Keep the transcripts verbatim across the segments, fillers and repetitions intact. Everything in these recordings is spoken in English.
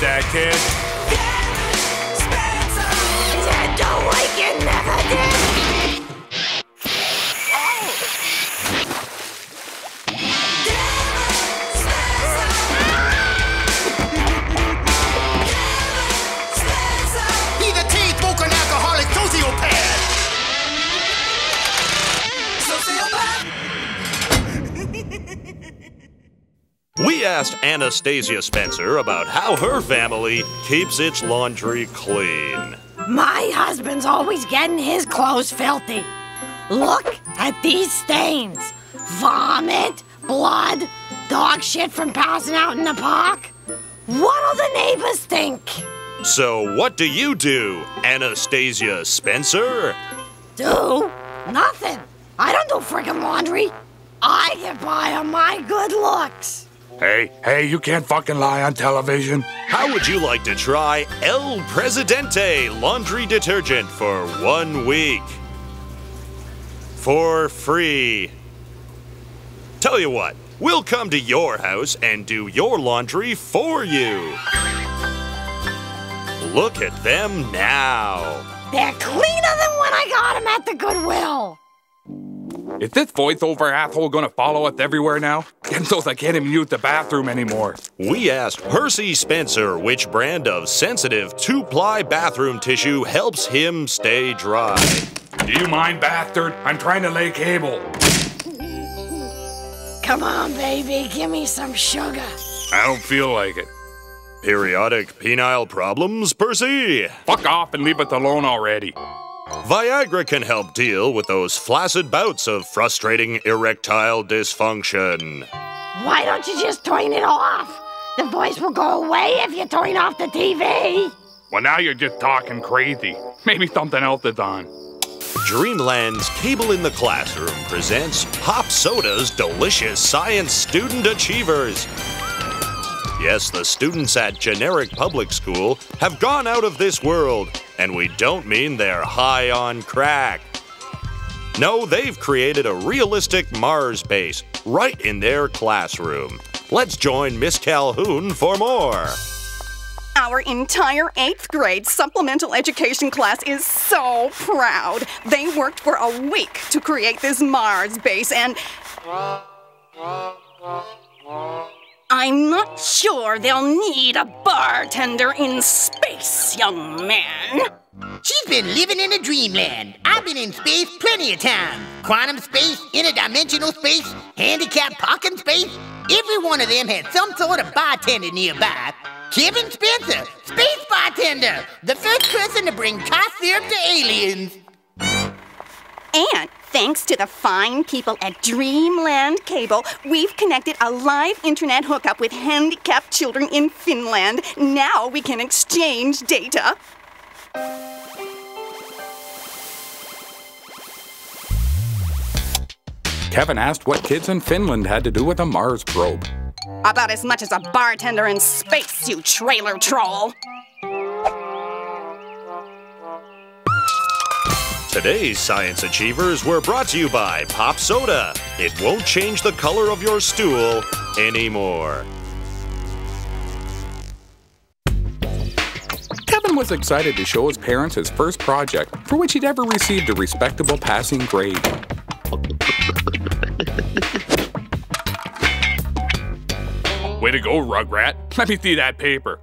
that, kid. Kevin Spencer! His head don't like it, never did! Kevin Spencer! He's a teen smoker, alcoholic, sociopath! We asked Anastasia Spencer about how her family keeps its laundry clean. My husband's always getting his clothes filthy. Look at these stains. Vomit, blood, dog shit from passing out in the park. What'll the neighbors think? So what do you do, Anastasia Spencer? Do? Nothing. I don't do frickin' laundry. I get by on my good looks. Hey, hey, you can't fucking lie on television. How would you like to try El Presidente laundry detergent for one week? For free. Tell you what, we'll come to your house and do your laundry for you. Look at them now. They're cleaner than when I got them at the Goodwill. Is this voiceover asshole gonna follow us everywhere now? Getting so I can't even use the bathroom anymore. We asked Percy Spencer which brand of sensitive two-ply bathroom tissue helps him stay dry. Do you mind, bastard? I'm trying to lay cable. Come on, baby, give me some sugar. I don't feel like it. Periodic penile problems, Percy? Fuck off and leave us alone already. Viagra can help deal with those flaccid bouts of frustrating erectile dysfunction. Why don't you just turn it off? The voice will go away if you turn off the T V. Well, now you're just talking crazy. Maybe something else is on. Dreamland's Cable in the Classroom presents Pop Soda's Delicious Science Student Achievers. Yes, the students at Generic Public School have gone out of this world, and we don't mean they're high on crack. No, they've created a realistic Mars base right in their classroom. Let's join Miss Calhoun for more. Our entire eighth grade supplemental education class is so proud. They worked for a week to create this Mars base, and I'm not sure they'll need a bartender in space, young man. She's been living in a dreamland. I've been in space plenty of times. Quantum space, interdimensional space, handicapped parking space. Every one of them had some sort of bartender nearby. Kevin Spencer, space bartender, the first person to bring cough syrup to aliens. And thanks to the fine people at Dreamland Cable, we've connected a live internet hookup with handicapped children in Finland. Now we can exchange data. Kevin asked what kids in Finland had to do with a Mars probe. About as much as a bartender in space, you trailer troll. Today's Science Achievers were brought to you by Pop Soda. It won't change the color of your stool anymore. Kevin was excited to show his parents his first project, for which he'd ever received a respectable passing grade. Way to go, Rugrat. Let me see that paper.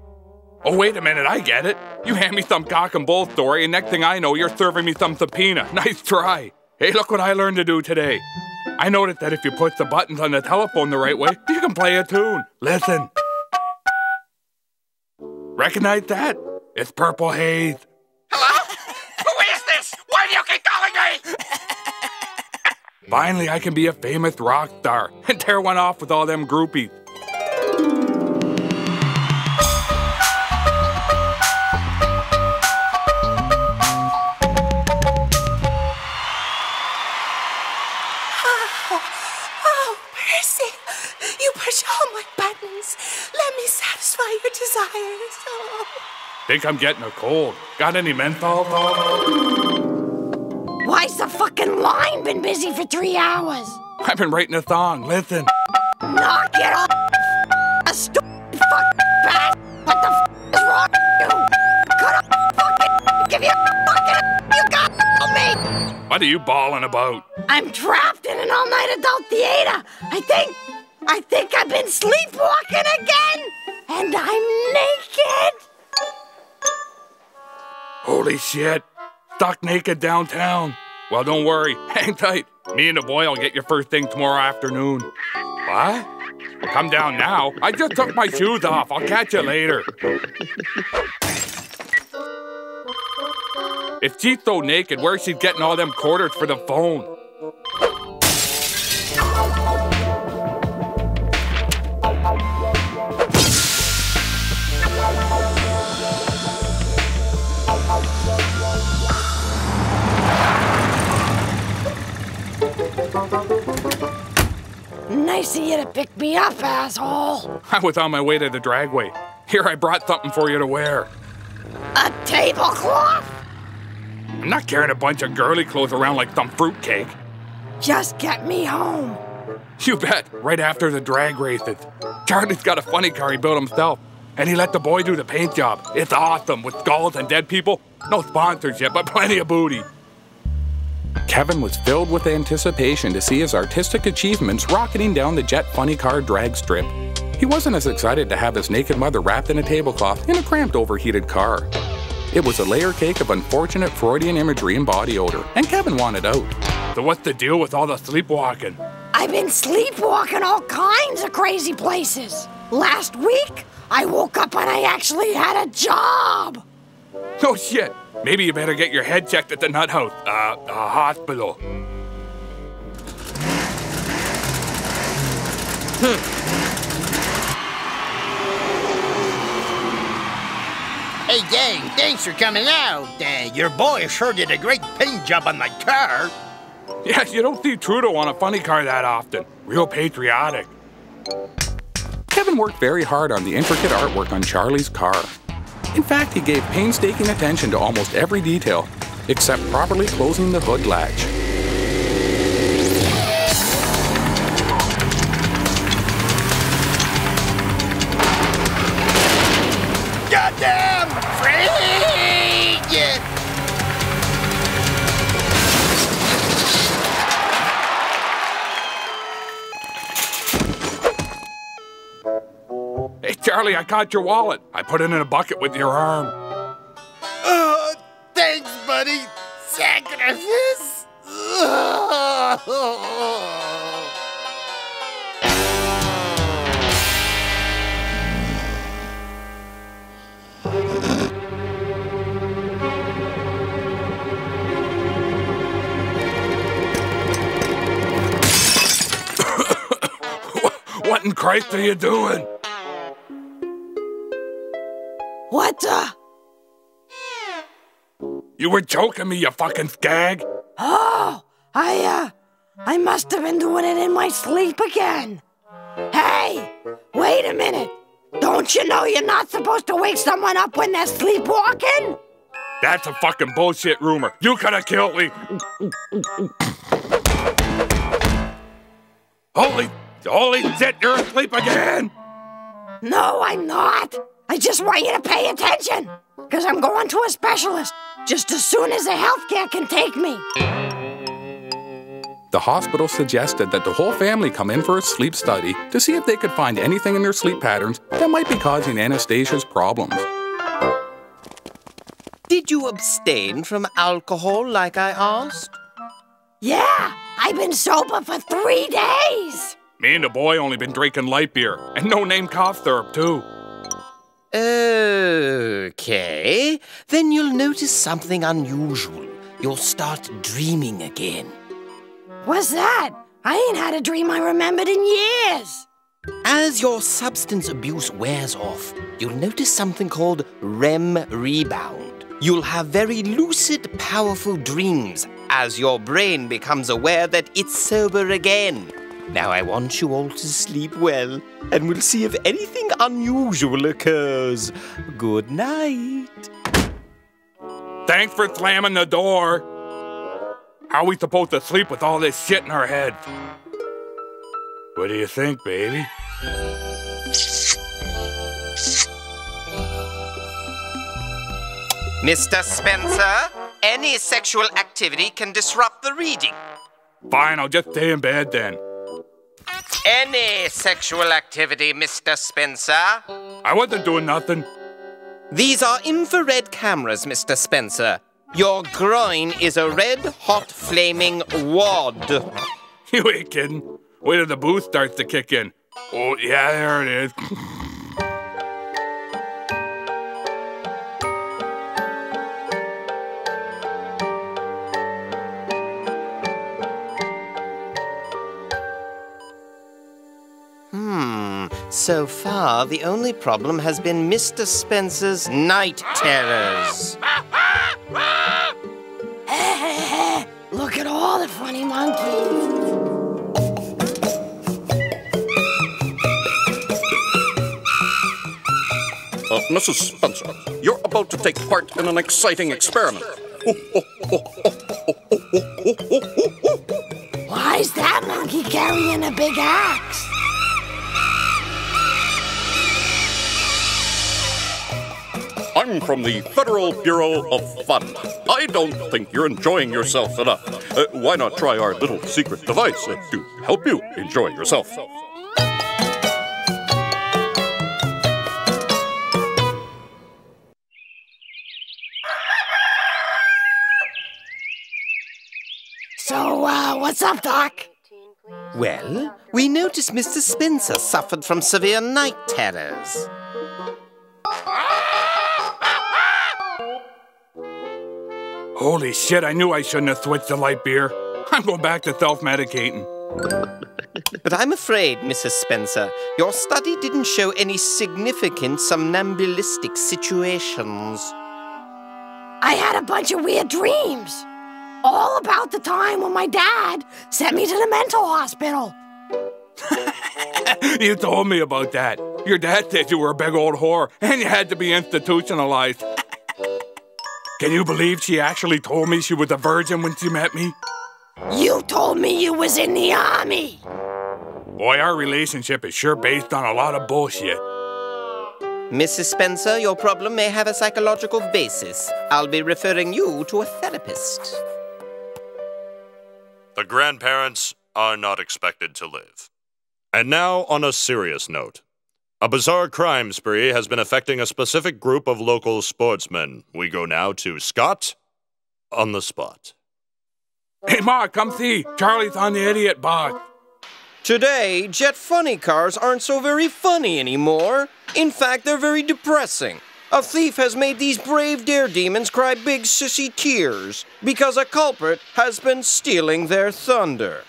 Oh, wait a minute, I get it. You hand me some cock and bull story, and next thing I know, you're serving me some subpoena. Nice try. Hey, look what I learned to do today. I noticed that if you push the buttons on the telephone the right way, you can play a tune. Listen. Recognize that? It's Purple Haze. Hello? Who is this? Why do you keep calling me? Finally, I can be a famous rock star and tear one off with all them groupies. Think I'm getting a cold. Got any menthol? Why's the fucking line been busy for three hours? I've been writing a song. Listen. Knock it off. A stupid fucking bat. What the f What are you bawling about? I'm trapped in an all-night adult theater. I think, I think I've been sleepwalking again, and I'm naked. Holy shit. Stuck naked downtown. Well, don't worry. Hang tight. Me and the boy will get you first thing tomorrow afternoon. What? Come down now. I just took my shoes off. I'll catch you later. If she's so naked, where's she getting all them quarters for the phone? Nice of you to pick me up, asshole. I was on my way to the dragway. Here, I brought something for you to wear. A tablecloth? I'm not carrying a bunch of girly clothes around like some fruitcake. Just get me home. You bet, right after the drag races. Charlie's got a funny car he built himself, and he let the boy do the paint job. It's awesome, with skulls and dead people. No sponsorship, but plenty of booty. Kevin was filled with anticipation to see his artistic achievements rocketing down the jet funny car drag strip. He wasn't as excited to have his naked mother wrapped in a tablecloth in a cramped, overheated car. It was a layer cake of unfortunate Freudian imagery and body odor, and Kevin wanted out. So what's the deal with all the sleepwalking? I've been sleepwalking all kinds of crazy places. Last week, I woke up and I actually had a job. Oh shit. Maybe you better get your head checked at the nut house, uh, the hospital. Hmm. Hey gang, thanks for coming out. Uh, your boy sure did a great paint job on my car. Yeah, you don't see Trudeau on a funny car that often. Real patriotic. Kevin worked very hard on the intricate artwork on Charlie's car. In fact, he gave painstaking attention to almost every detail, except properly closing the hood latch. Goddamn! Freak! Hey, Charlie, I caught your wallet. I put it in a bucket with your arm. Oh, thanks, buddy. Sacrifice. Oh. What in Christ are you doing? What the? You were choking me, you fucking skag. Oh, I, uh, I must have been doing it in my sleep again. Hey, wait a minute. Don't you know you're not supposed to wake someone up when they're sleepwalking? That's a fucking bullshit rumor. You could have killed me. Holy, holy shit, you're asleep again. No, I'm not. I just want you to pay attention, because I'm going to a specialist just as soon as the healthcare can take me. The hospital suggested that the whole family come in for a sleep study to see if they could find anything in their sleep patterns that might be causing Anastasia's problems. Did you abstain from alcohol like I asked? Yeah, I've been sober for three days. Me and the boy only been drinking light beer, and no-name cough syrup, too. Okay, then you'll notice something unusual. You'll start dreaming again. What's that? I ain't had a dream I remembered in years. As your substance abuse wears off, you'll notice something called R E M rebound. You'll have very lucid, powerful dreams as your brain becomes aware that it's sober again. Now I want you all to sleep well, and we'll see if anything unusual occurs. Good night. Thanks for slamming the door. How are we supposed to sleep with all this shit in our head? What do you think, baby? Mister Spencer, Any sexual activity can disrupt the reading. Fine, I'll just stay in bed then. Any sexual activity, Mister Spencer? I wasn't doing nothing. These are infrared cameras, Mister Spencer. Your groin is a red-hot flaming wad. You ain't kidding. Wait till the booze starts to kick in. Oh, yeah, there it is. So far, the only problem has been Mister Spencer's night terrors. Look at all the funny monkeys. Uh, Missus Spencer, you're about to take part in an exciting experiment. Why is that monkey carrying a big axe? I'm from the Federal Bureau of Fun. I don't think you're enjoying yourself enough. Uh, why not try our little secret device uh, to help you enjoy yourself? So, uh, what's up, Doc? Well, we noticed Mister Spencer suffered from severe night terrors. Holy shit, I knew I shouldn't have switched to light beer. I'm going back to self-medicating. But I'm afraid, Missus Spencer, your study didn't show any significant somnambulistic situations. I had a bunch of weird dreams. All about the time when my dad sent me to the mental hospital. You told me about that. Your dad said you were a big old whore and you had to be institutionalized. Can you believe she actually told me she was a virgin when she met me? You told me you was in the army! Boy, our relationship is sure based on a lot of bullshit. Missus Spencer, your problem may have a psychological basis. I'll be referring you to a therapist. The grandparents are not expected to live. And now, on a serious note. A bizarre crime spree has been affecting a specific group of local sportsmen. We go now to Scott on the spot. Hey, Mark, come see. Charlie's on the idiot box. Today, jet funny cars aren't so very funny anymore. In fact, they're very depressing. A thief has made these brave dare demons cry big sissy tears because a culprit has been stealing their thunder.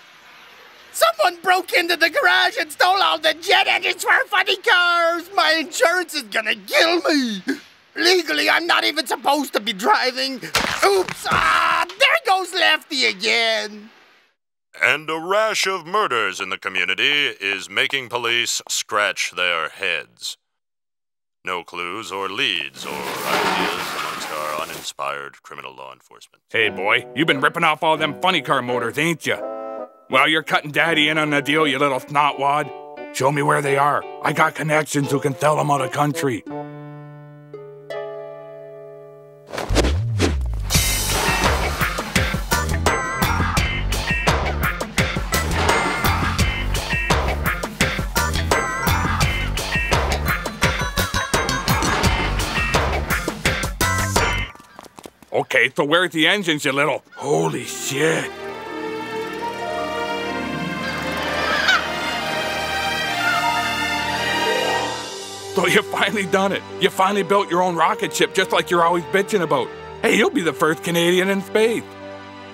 Someone broke into the garage and stole all the jet engines for our funny cars! My insurance is gonna kill me! Legally, I'm not even supposed to be driving! Oops! Ah! There goes Lefty again! And a rash of murders in the community is making police scratch their heads. No clues or leads or ideas amongst our uninspired criminal law enforcement. Hey, boy, you've been ripping off all them funny car motors, ain't ya? Well, you're cutting Daddy in on the deal, you little snotwad. Show me where they are. I got connections who can sell them out of country. Okay, so where's the engines, you little... Holy shit. So you finally done it. You finally built your own rocket ship, just like you're always bitching about. Hey, you'll be the first Canadian in space.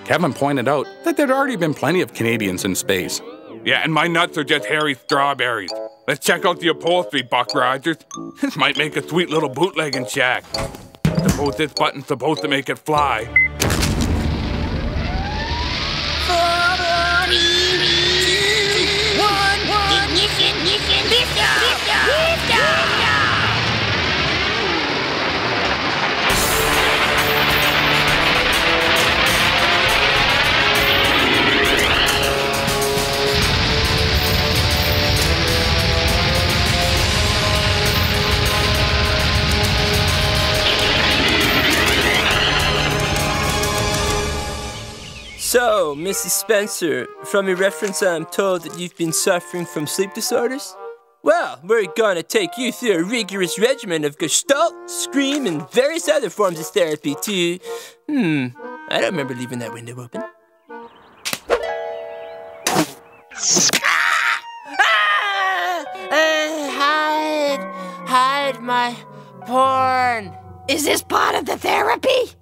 Kevin pointed out that there'd already been plenty of Canadians in space. Yeah, and my nuts are just hairy strawberries. Let's check out the upholstery, Buck Rogers. This might make a sweet little bootlegging shack. Suppose this button's supposed to make it fly. So, Missus Spencer, from your reference I am told that you've been suffering from sleep disorders? Well, we're gonna take you through a rigorous regimen of Gestalt, Scream, and various other forms of therapy to... Hmm, I don't remember leaving that window open. Ah! Ah! Uh, hide, hide my porn. Is this part of the therapy?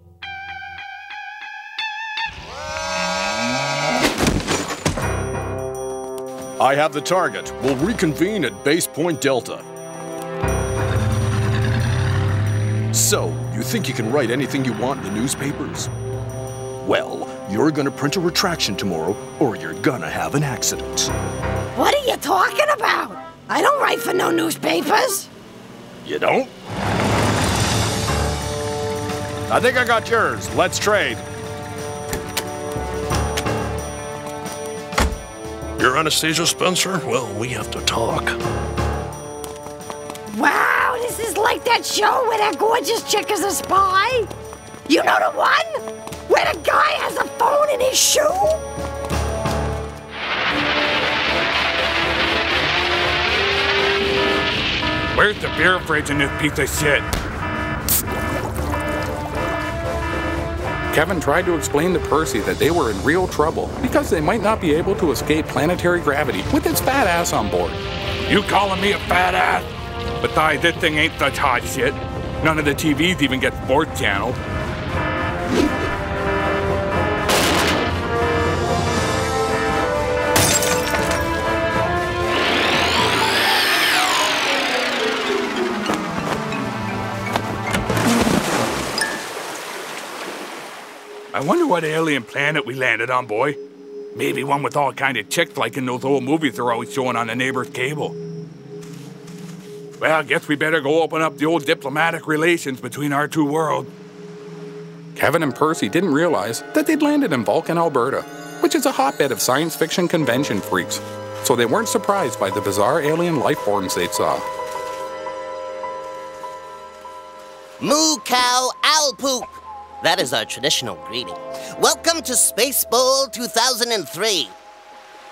I have the target. We'll reconvene at Base Point Delta. So, you think you can write anything you want in the newspapers? Well, you're gonna print a retraction tomorrow, or you're gonna have an accident. What are you talking about? I don't write for no newspapers. You don't? I think I got yours. Let's trade. You're Anastasia Spencer? Well, we have to talk. Wow, this is like that show where that gorgeous chick is a spy. You know the one? Where the guy has a phone in his shoe? Where's the beer fridge in this piece of shit? Kevin tried to explain to Percy that they were in real trouble because they might not be able to escape planetary gravity with its fat ass on board. You calling me a fat ass? Besides, this thing ain't such hot shit. None of the T Vs even get sports channel. I wonder what alien planet we landed on, boy. Maybe one with all kind of chicks like in those old movies they're always showing on the neighbor's cable. Well, I guess we better go open up the old diplomatic relations between our two worlds. Kevin and Percy didn't realize that they'd landed in Vulcan, Alberta, which is a hotbed of science fiction convention freaks, so they weren't surprised by the bizarre alien life forms they saw. Moo cow owl poop. That is our traditional greeting. Welcome to Space Bowl two thousand three.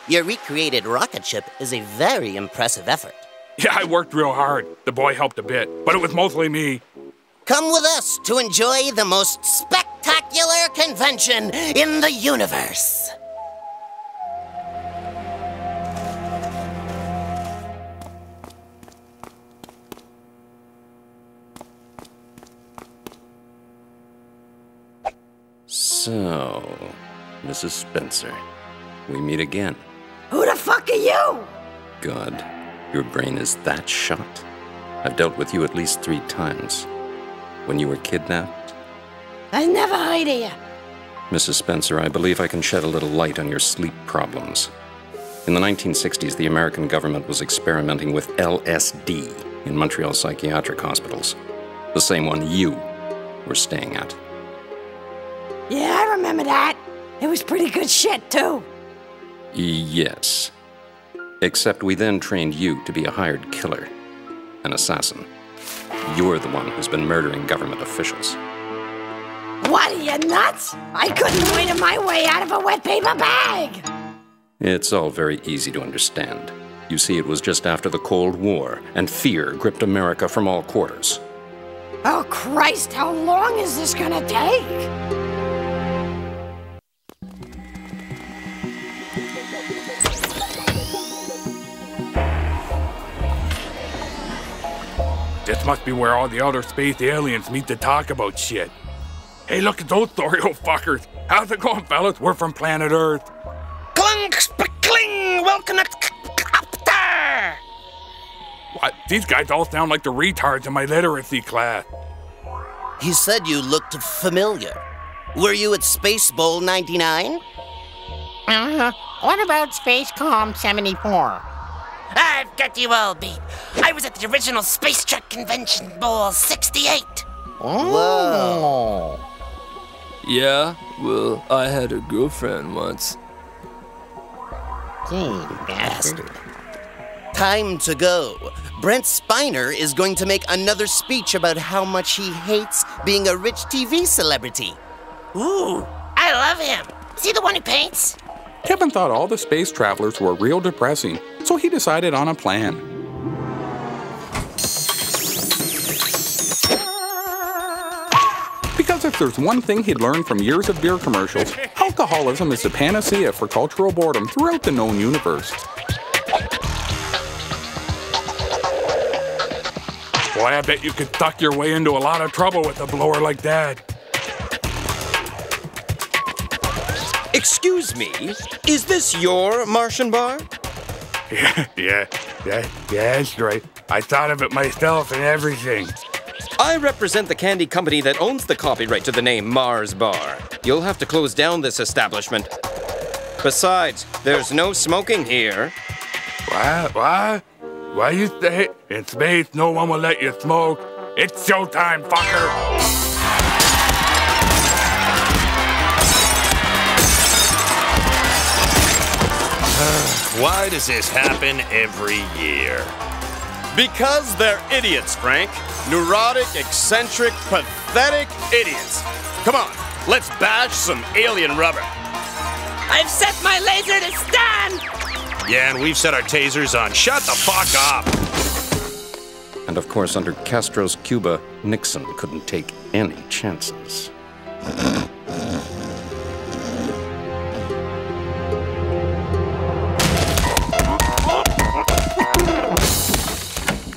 Your recreated rocket ship is a very impressive effort. Yeah, I worked real hard. The boy helped a bit, but it was mostly me. Come with us to enjoy the most spectacular convention in the universe. So, Missus Spencer, we meet again. Who the fuck are you? God, your brain is that shot. I've dealt with you at least three times. When you were kidnapped? I never heard of you. Missus Spencer, I believe I can shed a little light on your sleep problems. In the nineteen sixties, the American government was experimenting with L S D in Montreal psychiatric hospitals. The same one you were staying at. Yeah, I remember that. It was pretty good shit, too. Yes. Except we then trained you to be a hired killer, an assassin. You're the one who's been murdering government officials. What, are you nuts? I couldn't wait my way out of a wet paper bag! It's all very easy to understand. You see, it was just after the Cold War, and fear gripped America from all quarters. Oh, Christ, how long is this gonna take? This must be where all the outer space aliens meet to talk about shit. Hey, look at those sorry old fuckers. How's it going, fellas? We're from planet Earth. Clunk, sp-cling, welcome up there. What? These guys all sound like the retards in my literacy class. He said you looked familiar. Were you at Space Bowl ninety-nine? Uh-huh. What about Spacecom seventy-four? I've got you all beat. I was at the original Space Truck Convention Bowl sixty-eight. Oh. Whoa. Yeah, well, I had a girlfriend once. Gee, bastard. Time to go. Brent Spiner is going to make another speech about how much he hates being a rich T V celebrity. Ooh, I love him. Is he the one who paints? Kevin thought all the space travelers were real depressing, so he decided on a plan. Because if there's one thing he'd learned from years of beer commercials, alcoholism is the panacea for cultural boredom throughout the known universe. Boy, I bet you could duck your way into a lot of trouble with a blower like that. Excuse me, is this your Martian bar? Yeah, yeah, yeah, yeah, that's right. I thought of it myself and everything. I represent the candy company that owns the copyright to the name Mars Bar. You'll have to close down this establishment. Besides, there's no smoking here. Why, why? Why you say in space no one will let you smoke? It's showtime, fucker! Why does this happen every year? Because they're idiots, Frank. Neurotic, eccentric, pathetic idiots. Come on, let's bash some alien rubber. I've set my laser to stun! Yeah, and we've set our tasers on. Shut the fuck up! And of course, under Castro's Cuba, Nixon couldn't take any chances.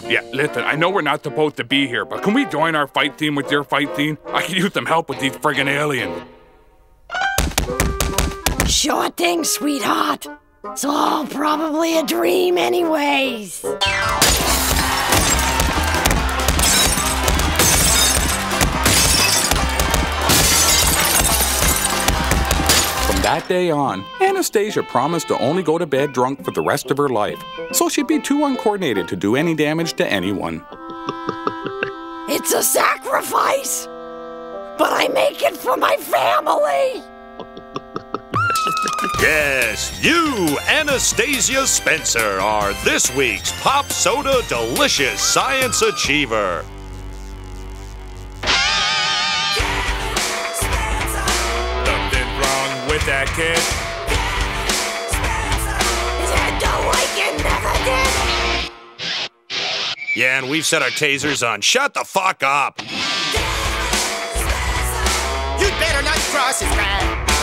Yeah, listen, I know we're not supposed to be here, but can we join our fight team with your fight team? I could use some help with these friggin' aliens. Sure thing, sweetheart. It's all probably a dream anyways. From that day on, Anastasia promised to only go to bed drunk for the rest of her life, so she'd be too uncoordinated to do any damage to anyone. It's a sacrifice, but I make it for my family! Yes, you, Anastasia Spencer, are this week's Pop Soda Delicious Science Achiever. Nothing wrong with that kid. Yeah, and we've set our tasers on. Shut the fuck up! You'd better not cross his path.